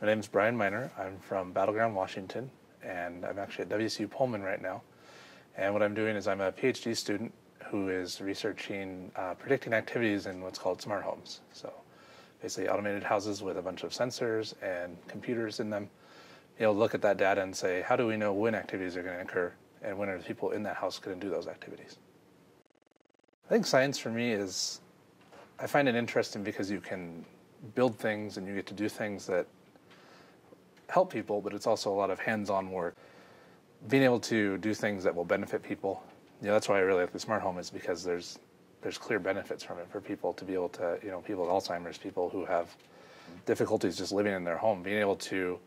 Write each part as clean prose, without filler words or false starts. My name is Bryan Minor. I'm from Battleground, Washington, and I'm actually at WSU Pullman right now. And what I'm doing is I'm a PhD student who is researching predicting activities in what's called smart homes. So basically automated houses with a bunch of sensors and computers in them. You'll look at that data and say, how do we know when activities are going to occur and when are the people in that house going to do those activities? I think science for me is, I find it interesting because you can build things and you get to do things that help people, but it's also a lot of hands-on work. Being able to do things that will benefit people, you know, that's why I really like the smart home, is because there's clear benefits from it for people to be able to, you know, people with Alzheimer's, people who have difficulties just living in their home, being able to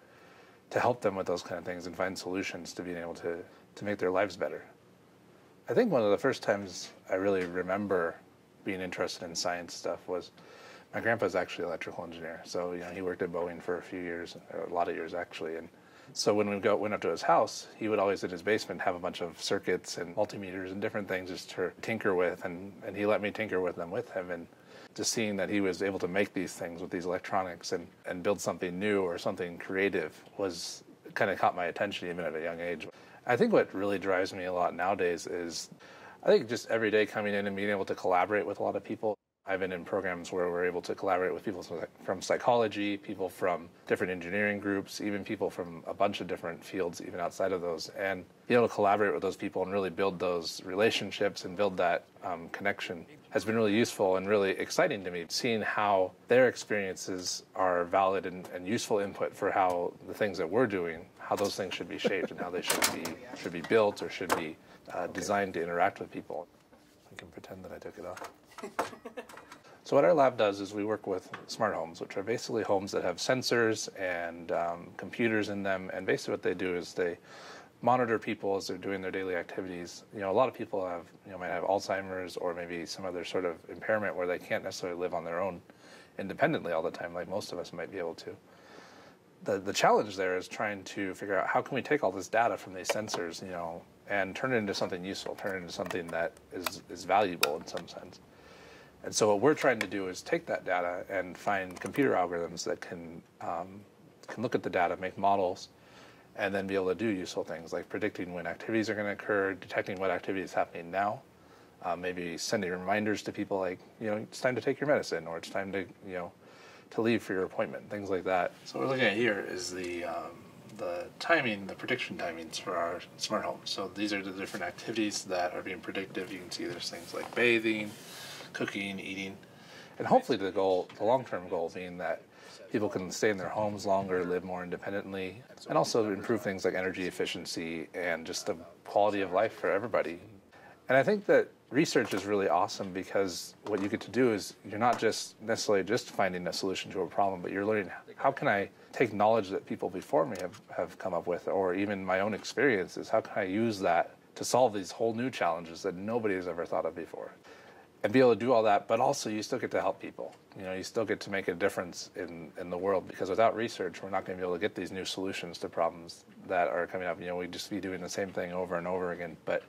help them with those kind of things and find solutions to being able to make their lives better. I think one of the first times I really remember being interested in science stuff was my grandpa's actually an electrical engineer, so you know he worked at Boeing for a few years, or a lot of years actually. And so when we went up to his house, he would always in his basement have a bunch of circuits and multimeters and different things just to tinker with, and he let me tinker with them with him, and just seeing that he was able to make these things with these electronics and build something new or something creative was kind of caught my attention even at a young age. I think what really drives me a lot nowadays is I think just every day coming in and being able to collaborate with a lot of people. I've been in programs where we're able to collaborate with people from psychology, people from different engineering groups, even people from a bunch of different fields, even outside of those, and being able to collaborate with those people and really build those relationships and build that connection has been really useful and really exciting to me, seeing how their experiences are valid and useful input for how the things that we're doing, how those things should be shaped and how they should be built or should be designed to interact with people. I can pretend that I took it off. So what our lab does is we work with smart homes, which are basically homes that have sensors and computers in them. And basically what they do is they monitor people as they're doing their daily activities. You know, a lot of people have, you know, might have Alzheimer's or maybe some other sort of impairment where they can't necessarily live on their own independently all the time, like most of us might be able to. The challenge there is trying to figure out how can we take all this data from these sensors, you know, and turn it into something useful, turn it into something that is valuable in some sense. And so what we're trying to do is take that data and find computer algorithms that can look at the data, make models, and then be able to do useful things like predicting when activities are going to occur, detecting what activity is happening now, maybe sending reminders to people like, you know, it's time to take your medicine or it's time to, you know, to leave for your appointment, things like that. So what we're looking at here is the timing, the prediction timings for our smart home. So these are the different activities that are being predictive. You can see there's things like bathing, cooking, eating, and hopefully the goal, the long-term goal being that people can stay in their homes longer, live more independently, and also improve things like energy efficiency and just the quality of life for everybody. And I think that research is really awesome because what you get to do is you're not just necessarily just finding a solution to a problem, but you're learning how can I take knowledge that people before me have come up with, or even my own experiences, how can I use that to solve these whole new challenges that nobody has ever thought of before? And be able to do all that, but also you still get to help people. You know, you still get to make a difference in the world, because without research, we're not going to be able to get these new solutions to problems that are coming up. You know, we'd just be doing the same thing over and over again, but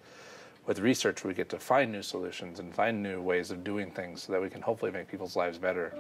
with research, we get to find new solutions and find new ways of doing things so that we can hopefully make people's lives better.